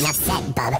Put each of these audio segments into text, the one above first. Enough said, bub.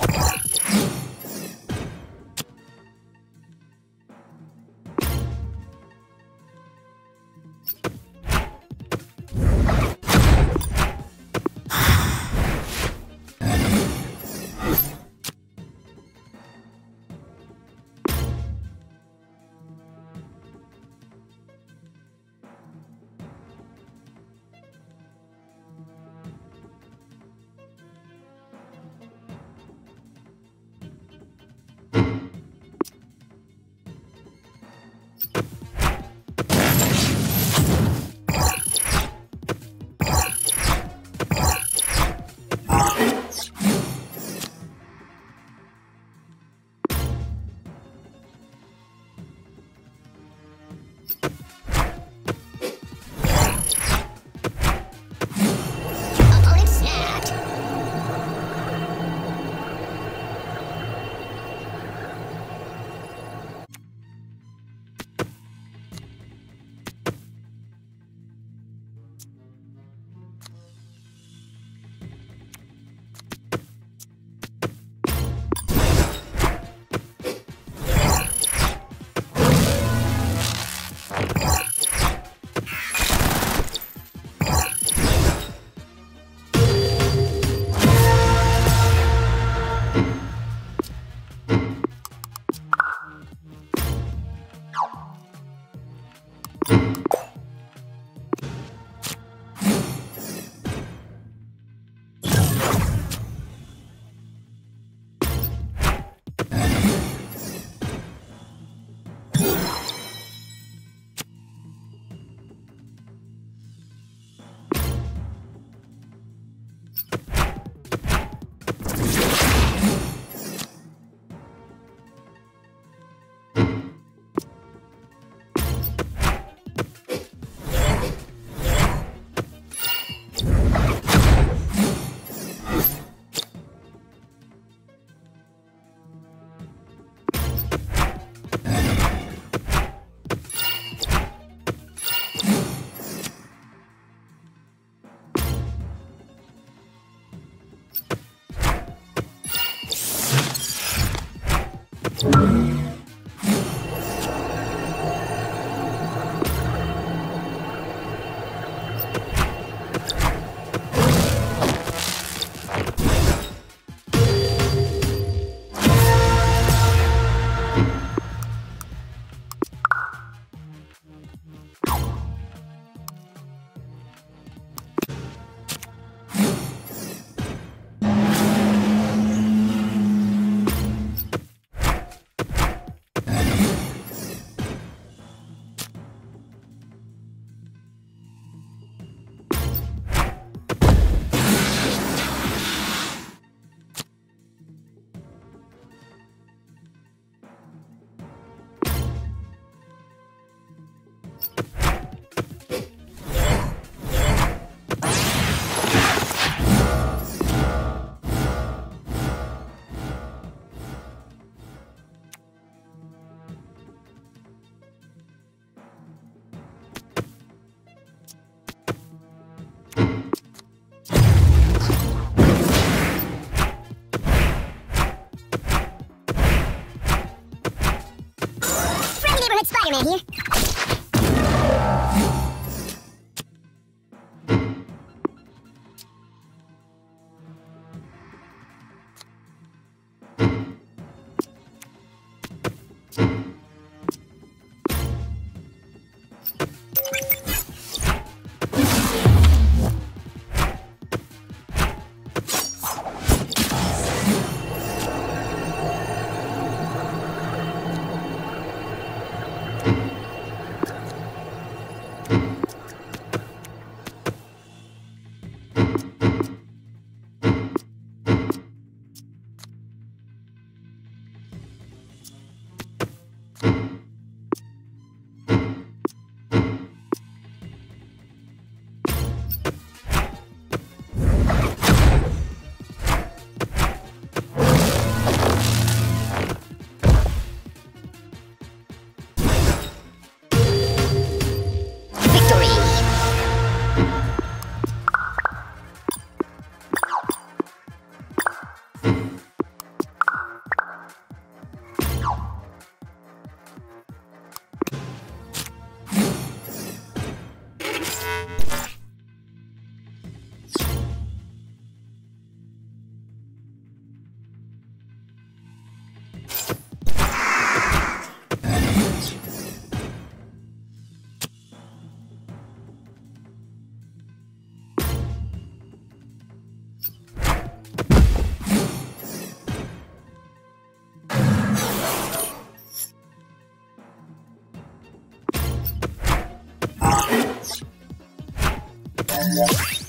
Spider-Man here. Yeah.